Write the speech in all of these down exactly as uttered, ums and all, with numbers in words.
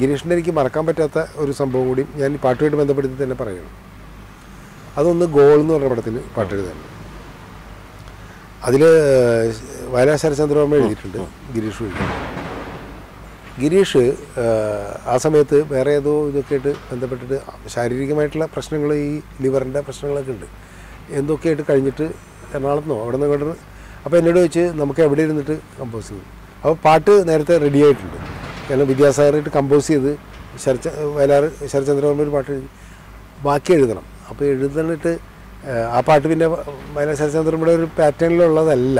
ഗിരീഷിൻ്റെ എനിക്ക് മറക്കാൻ പറ്റാത്ത ഒരു സംഭവം കൂടി ഞാൻ ഈ പാട്ടുമായിട്ട് ബന്ധപ്പെടുത്തി തന്നെ പറയണം. അതൊന്ന് ഗോൾ എന്ന് പറഞ്ഞ പടത്തിൽ പാട്ടെഴുതാണ്. അതിൽ വയലാർ ശരചന്ദ്രവർമ്മ എഴുതിയിട്ടുണ്ട്, ഗിരീഷും എഴുതിയിട്ടുണ്ട്. ഗിരീഷ് ആ സമയത്ത് വേറെ ഏതോ ഇതൊക്കെ ആയിട്ട് ബന്ധപ്പെട്ടിട്ട് ശാരീരികമായിട്ടുള്ള പ്രശ്നങ്ങൾ, ഈ ലിവറിൻ്റെ പ്രശ്നങ്ങളൊക്കെ ഉണ്ട്, എന്തൊക്കെ ആയിട്ട് കഴിഞ്ഞിട്ട് എറണാകുളത്തുനിന്നോ അവിടെ നിന്ന് കണ്ടത്. അപ്പോൾ എന്നോട് വെച്ച് നമുക്ക് എവിടെ ഇരുന്നിട്ട് കമ്പോസ് ചെയ്യും. അപ്പോൾ പാട്ട് നേരത്തെ റെഡി ആയിട്ടുണ്ട്, കാരണം വിദ്യാസാഗറായിട്ട് കമ്പോസ് ചെയ്ത് ശരച വയലാർ ശരചന്ദ്രവർമ്മ ഒരു പാട്ട് എഴുതി, ബാക്കി എഴുതണം. അപ്പോൾ എഴുതണിട്ട് ആ പാട്ട് പിന്നെ വയലാർ ശരചന്ദ്രമ്മയുടെ ഒരു പാറ്റേണിലുള്ളതല്ല,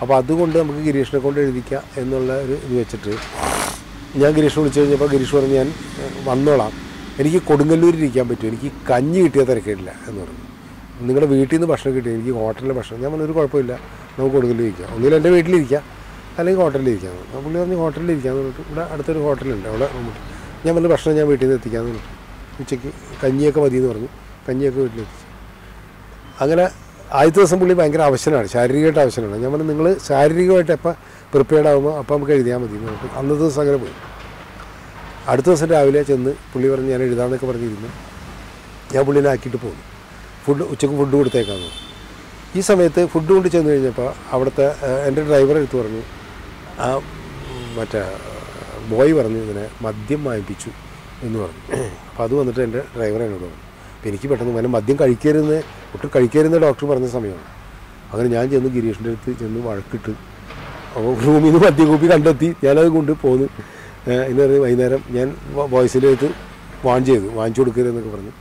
അപ്പോൾ അതുകൊണ്ട് നമുക്ക് ഗിരീഷിനെ കൊണ്ട് എഴുതിക്കുക എന്നുള്ള ഒരു ഇത് വെച്ചിട്ട് ഞാൻ ഗിരീഷ് വിളിച്ചു കഴിഞ്ഞപ്പോൾ ഗിരീഷ് പറഞ്ഞ് ഞാൻ വന്നോളാം, എനിക്ക് കൊടുങ്ങല്ലൂരിലിരിക്കാൻ പറ്റും, എനിക്ക് കഞ്ഞി കിട്ടിയാൽ തിരക്കേടില്ല എന്ന് പറഞ്ഞു. നിങ്ങളുടെ വീട്ടിൽ നിന്ന് ഭക്ഷണം കിട്ടി, എനിക്ക് ഹോട്ടലിലെ ഭക്ഷണം. ഞാൻ പറഞ്ഞൊരു കുഴപ്പമില്ല, നമുക്ക് കൊടുങ്ങല്ലൂരിക്കാം, ഒന്നുകിൽ എൻ്റെ വീട്ടിലിരിക്കാം അല്ലെങ്കിൽ ഹോട്ടലിലിരിക്കാം. പുള്ളി പറഞ്ഞ് ഹോട്ടലിലിരിക്കാമെന്ന് പറഞ്ഞിട്ട് ഇവിടെ അടുത്തൊരു ഹോട്ടലുണ്ട് അവിടെ. ഞാൻ പറഞ്ഞ ഭക്ഷണം ഞാൻ വീട്ടിൽ നിന്ന് എത്തിക്കാമെന്ന് പറഞ്ഞു, ഉച്ചയ്ക്ക് കഞ്ഞിയൊക്കെ മതിയെന്ന് പറഞ്ഞു, കഞ്ഞിയൊക്കെ വീട്ടിലെത്തിച്ചു. അങ്ങനെ ആദ്യത്തെ ദിവസം പുള്ളി ഭയങ്കര അവശനാണ്, ശാരീരികമായിട്ട് അവശനാണ്. ഞാൻ പറഞ്ഞു നിങ്ങൾ ശാരീരികമായിട്ട് എപ്പോൾ പ്രിപ്പയർഡ് ആകുമ്പോൾ അപ്പോൾ നമുക്ക് എഴുതിയാൽ മതി എന്ന് പറഞ്ഞിട്ട് അന്നത്തെ ദിവസം അങ്ങനെ പോയി. അടുത്ത ദിവസം രാവിലെ ചെന്ന് പുള്ളി പറഞ്ഞ് ഞാൻ എഴുതാമെന്നൊക്കെ പറഞ്ഞിരുന്നു. ഞാൻ പുള്ളിനെ ആക്കിയിട്ട് പോകും, ഫുഡ് ഉച്ചക്ക് ഫുഡ് കൊടുത്തേക്കാന്ന്. ഈ സമയത്ത് ഫുഡ് കൊണ്ട് ചെന്ന് കഴിഞ്ഞപ്പോൾ അവിടുത്തെ എൻ്റെ ഡ്രൈവറെ എടുത്ത് പറഞ്ഞു, ആ മറ്റേ ബോയ് പറഞ്ഞു ഇതിനെ മദ്യം വാങ്ങിപ്പിച്ചു എന്ന് പറഞ്ഞു. അപ്പോൾ അത് വന്നിട്ട് എൻ്റെ ഡ്രൈവറെ എന്നോട് പറഞ്ഞു. അപ്പോൾ എനിക്ക് പെട്ടെന്ന് അങ്ങനെ മദ്യം കഴിക്കരുതെന്ന് ഒട്ടും കഴിക്കരുതെന്ന് ഡോക്ടർ പറഞ്ഞ സമയമാണ്. അങ്ങനെ ഞാൻ ചെന്ന് ഗിരീഷിൻ്റെ അടുത്ത് ചെന്ന് വഴക്കിട്ട് റൂമിൽ നിന്ന് മദ്യകൂപ്പി കണ്ടെത്തി ഞാനത് കൊണ്ട് പോന്ന്. എന്ന് പറഞ്ഞ് വൈകുന്നേരം ഞാൻ ബോയ്സിലേക്ക് വാൺ ചെയ്തു, വാങ്ങിച്ചു കൊടുക്കരുതെന്നൊക്കെ പറഞ്ഞു.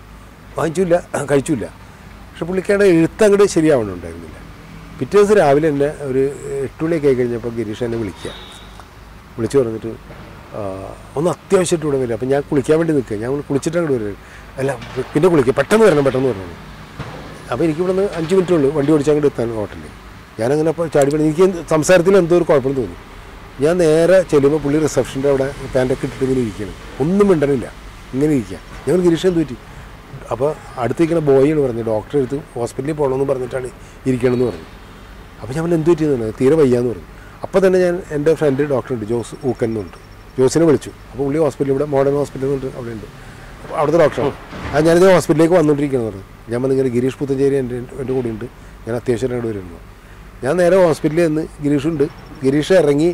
വാങ്ങിച്ചില്ല, കഴിച്ചില്ല. പക്ഷെ പുള്ളിക്കാരുടെ എഴുത്ത് അങ്ങോട്ട് ശരിയാവണമുണ്ടായിരുന്നില്ല. പിറ്റേ ദിവസം രാവിലെ തന്നെ ഒരു എട്ട് മണിയൊക്കെ ആയി കഴിഞ്ഞപ്പോൾ ഗിരീഷ് എന്നെ വിളിക്കുക, വിളിച്ചു പറഞ്ഞിട്ട് ഒന്ന് അത്യാവശ്യമായിട്ട് ഇവിടെ വരിക. അപ്പോൾ ഞാൻ കുളിക്കാൻ വേണ്ടി നിൽക്കുക, ഞാൻ കുളിച്ചിട്ട് അങ്ങോട്ട് വരും, അല്ല പിന്നെ കുളിക്കുക, പെട്ടെന്ന് വരണം പെട്ടെന്ന് വരണം. അപ്പോൾ എനിക്കിവിടെ നിന്ന് അഞ്ച് മിനിറ്റേ ഉള്ളൂ വണ്ടി ഓടിച്ച് അങ്ങോട്ട് എത്താൻ ഹോട്ടലിൽ. ഞാനങ്ങനെ അപ്പോൾ ചാടി പണി, എനിക്ക് സംസാരത്തിൽ എന്തോ ഒരു കുഴപ്പമെന്ന് തോന്നി. ഞാൻ നേരെ ചെല്ലുമ്പോൾ പുള്ളി റിസപ്ഷൻ്റെ അവിടെ പാൻറ്റൊക്കെ ഇട്ടിട്ട് ഇങ്ങനെ ഇരിക്കുകയാണ്, ഒന്നും മിണ്ടണില്ല, ഇങ്ങനെ ഇരിക്കുക. ഞങ്ങൾ ഗിരീഷ് എന്ത് പറ്റി? അപ്പോൾ അടുത്തിരിക്കുന്ന ബോയിയാണ് പറഞ്ഞു ഡോക്ടറെ അടുത്ത് ഹോസ്പിറ്റലിൽ പോകണമെന്ന് പറഞ്ഞിട്ടാണ് ഇരിക്കണമെന്ന് പറഞ്ഞു. അപ്പോൾ ഞാൻ എന്ത് പറ്റിയെന്ന് പറഞ്ഞു, തീരെ വയ്യാന്ന് പറഞ്ഞു. അപ്പോൾ തന്നെ ഞാൻ എൻ്റെ ഫ്രണ്ട് ഡോക്ടറുണ്ട് ജോസ് ഊക്കൻ എന്നുണ്ട്, ജോസിനെ വിളിച്ചു. അപ്പോൾ പുള്ളി ഹോസ്പിറ്റലിൽ ഇവിടെ മോഡേൺ ഹോസ്പിറ്റൽ എന്നുണ്ട് അവിടെ ഉണ്ട്, അപ്പോൾ അവിടുത്തെ ഡോക്ടറാണ്. ആ ഞാനിത് ഹോസ്പിറ്റലിലേക്ക് വന്നുകൊണ്ടിരിക്കുകയെന്ന് പറഞ്ഞു. ഞാൻ വന്ന് ഇങ്ങനെ ഗിരീഷ് പുത്തഞ്ചേരി എൻ്റെ എൻ്റെ കൂടെ ഉണ്ട്, ഞാൻ അത്യാവശ്യമായിട്ട് വരുന്നു. ഞാൻ നേരെ ഹോസ്പിറ്റലിൽ നിന്ന് ഗിരീഷുണ്ട്, ഗിരീഷ് ഇറങ്ങി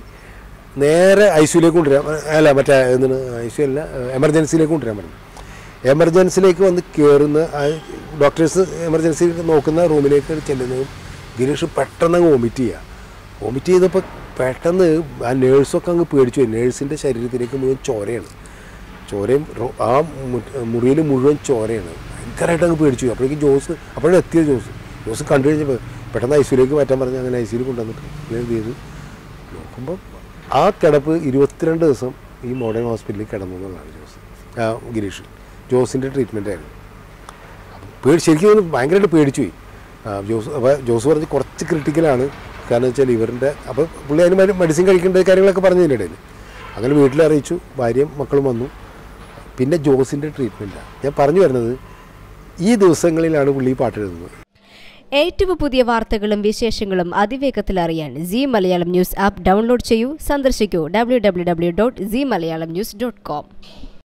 നേരെ ഐ സിയിലേക്ക് കൊണ്ടുവരാം, അല്ല മറ്റേ എന്താണ് ഐ സി അല്ല എമർജൻസിയിലേക്ക് കൊണ്ടുവരാൻ പറഞ്ഞു. എമർജൻസിയിലേക്ക് വന്ന് കയറുന്ന ഡോക്ടേഴ്സ് എമർജൻസി നോക്കുന്ന റൂമിലേക്ക് ചെല്ലുന്നതും ഗിരീഷ് പെട്ടെന്ന് അങ്ങ് വോമിറ്റ് ചെയ്യുക. വോമിറ്റ് ചെയ്തപ്പോൾ പെട്ടെന്ന് ആ നേഴ്സൊക്കെ അങ്ങ് പേടിച്ചു പോയി. നേഴ്സിൻ്റെ ശരീരത്തിലേക്ക് മുഴുവൻ ചോരയാണ്, ചോരയും ആ മുറിയിൽ മുഴുവൻ ചോരയാണ്, ഭയങ്കരമായിട്ട് അങ്ങ് പേടിച്ചു പോയി. അപ്പോഴേക്കും ജോസ് അപ്പോഴും എത്തിയ ജോസ് ജോസ് കണ്ടു കഴിഞ്ഞപ്പോൾ പെട്ടെന്ന് ഐ സിയിലേക്ക് മാറ്റാൻ പറഞ്ഞ് അങ്ങനെ ഐ സിയിൽ കൊണ്ടുവന്നിട്ട് അങ്ങനെ ചെയ്ത് നോക്കുമ്പോൾ ആ കിടപ്പ് ഇരുപത്തിരണ്ട് ദിവസം ഈ മോഡേൺ ഹോസ്പിറ്റലിൽ കിടന്നു എന്നുള്ളതാണ് ജോസ് ആ ഗിരീഷ് ജോസിൻ്റെ ട്രീറ്റ്മെൻ്റ് ആയിരുന്നു. പേടി ശരിക്കും ഭയങ്കരമായിട്ട് പേടിച്ചു പോയി ജോസ്. അപ്പോൾ ജോസ് പറഞ്ഞ് കുറച്ച് ക്രിട്ടിക്കലാണ്, കാരണം വെച്ചാൽ ഇവരുടെ അപ്പോൾ പുള്ളി അതിന് മെഡിസിൻ കഴിക്കേണ്ട കാര്യങ്ങളൊക്കെ പറഞ്ഞതിൻ്റെ ഇടയിൽ അങ്ങനെ വീട്ടിൽ അറിയിച്ചു, ഭാര്യയും മക്കളും വന്നു. പിന്നെ ജോസിൻ്റെ ട്രീറ്റ്മെൻറ്റാണ് ഞാൻ പറഞ്ഞു വരുന്നത്. ഈ ദിവസങ്ങളിലാണ് പുള്ളി പാട്ട് എഴുതുന്നത്. ഏറ്റവും പുതിയ വാർത്തകളും വിശേഷങ്ങളും അതിവേഗത്തിൽ അറിയാൻ Zee Malayalam news app download ചെയ്യൂ. സന്ദർശിക്കൂ W W W dot Zee Malayalam news dot com.